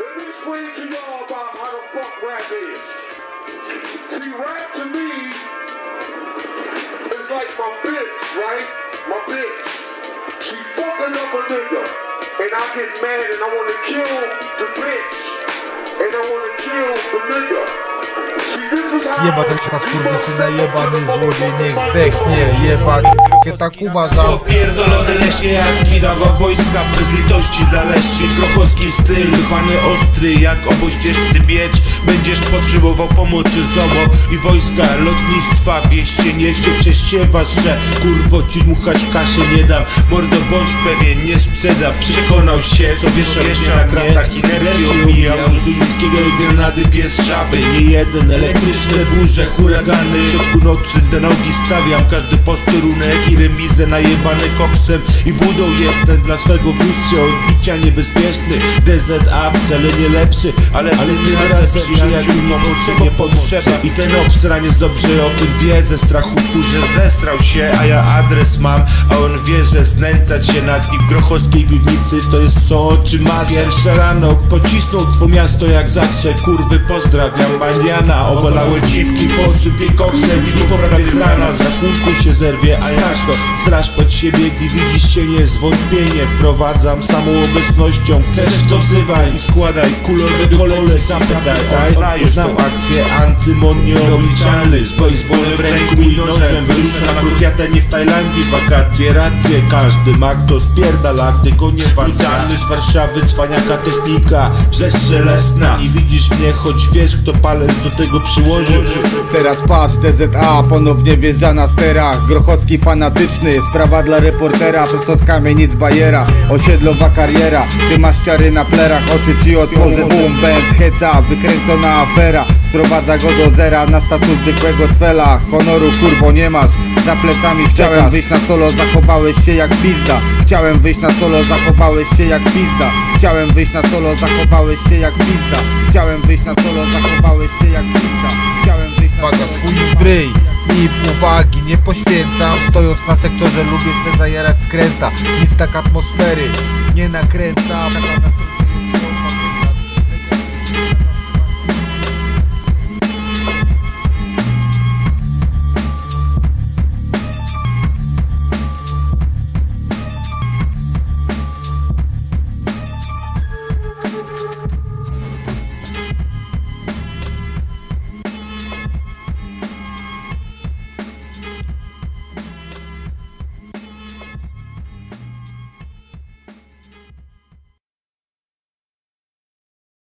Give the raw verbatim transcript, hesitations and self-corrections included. Let me explain to y'all about how the fuck rap is. See, rap to me is like my bitch, right? My bitch. She fucking up a nigga. And I get mad and I want to kill the bitch. And I want to kill the nigga. See, this is how... Jeba ten szka skurwysyna, jebany złodziej, niech zdechnie, jebany... Ja tak uważam. Popierdolone leśnie jak widok o wojska, bez litości dla leści. Grochowski styl, panie ostry, jak opuścisz ty bieć, będziesz potrzebował pomocy ZOMO i wojska lotnictwa. Wieście niech się przesiewasz, że kurwo ci dmuchać kasie nie dam. Mordo bądź pewien, nie sprzedam. Przekonał się, co wiesz, na kratach i nerwio omijał muzuńskiego i grenady pies szaby. Nie jeden elektryczne burze, huragany. W środku nocy na nogi stawiam każdy posterunek i remizę najebane koksem i wódą. Jestem dla swego wózcia odbicia niebezpieczny. D Z A wcale nie lepszy, ale, ale tym razem przyjaciół pomocy nie potrzeba. I ten obsraniec dobrze o tym wie, ze strachu furze zesrał się, a ja adres mam, a on wie, że znęcać się nad nim w grochowskiej piwnicy to jest co oczy ma. Pierwsze rano pocisnął twą miasto jak zawsze, kurwy pozdrawiam maniana. Obalały cipki, posypie koksem i poprawię z rana, z rachunku się zerwie, a ja strasz pod siebie, gdy widzisz się niezwątpienie. Wprowadzam samą obecnością, chcesz to wzywaj i składaj kulowe kolele, zapytaj. Znam akcję, ancymon nieobliczalny, z bejsbolem w ręku i nożem wyrusza na krucjatę, nie w Tajlandii, wakacje, racje. Każdy ma kto spierdala, gdy go nie walcany z Warszawy, cwaniaka technika przestrzelesna. I widzisz mnie, choć wiesz kto palec do tego przyłożył. Teraz patrz, D Z A ponownie wjeżdża na sterach. Grochowski fanatyczny, sprawa dla reportera, prosto z kamienic Bajera, osiedlowa kariera. Ty masz ciary na plerach, oczy ci otworzy boom, benz, heca, wykręcona afera. Sprowadza go do zera na status zwykłego cwela. Honoru kurwo nie masz, za plecami chciałem wyjść na solo, zachowałeś się jak pizda. Chciałem wyjść na solo, zachowałeś się jak pizda. Chciałem wyjść na solo, zachowałeś się jak pizda. Chciałem wyjść na solo, zachowałeś się jak pizda. Chciałem wyjść na solo, zachowałeś się jak pizda. I uwagi nie poświęcam, stojąc na sektorze lubię se zajarać skręta. Nic tak atmosfery nie nakręcam.